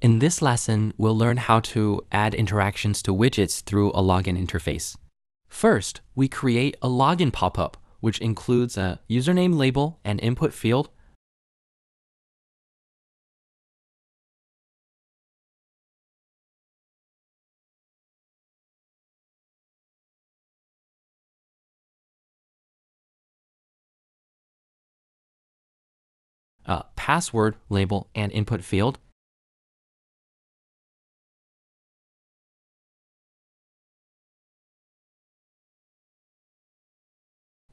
In this lesson, we'll learn how to add interactions to widgets through a login interface. First, we create a login pop-up, which includes a username label and input field, a password label and input field,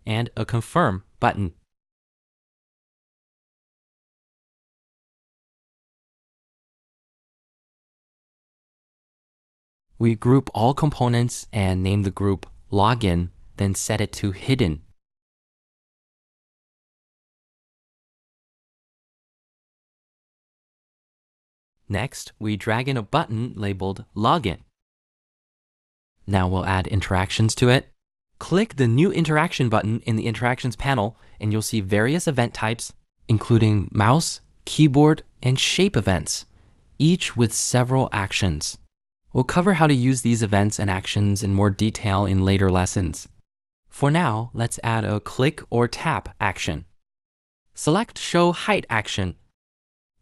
and a confirm button. We group all components and name the group login, then set it to hidden. Next, we drag in a button labeled login. Now we'll add interactions to it. Click the New Interaction button in the Interactions panel, and you'll see various event types, including mouse, keyboard, and shape events, each with several actions. We'll cover how to use these events and actions in more detail in later lessons. For now, let's add a click or tap action. Select Show Height action.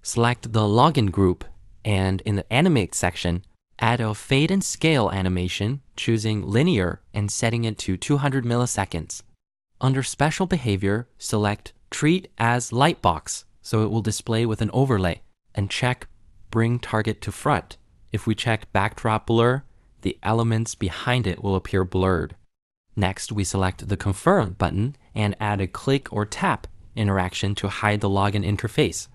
Select the login group, and in the Animate section, add a fade and scale animation, choosing linear and setting it to 200 milliseconds. Under Special Behavior, select Treat as Lightbox, so it will display with an overlay, and check Bring Target to Front. If we check Backdrop Blur, the elements behind it will appear blurred. Next, we select the Confirm button and add a click or tap interaction to hide the login interface.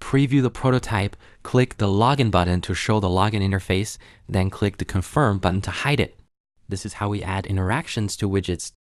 Preview the prototype, click the Login button to show the login interface, then click the Confirm button to hide it. This is how we add interactions to widgets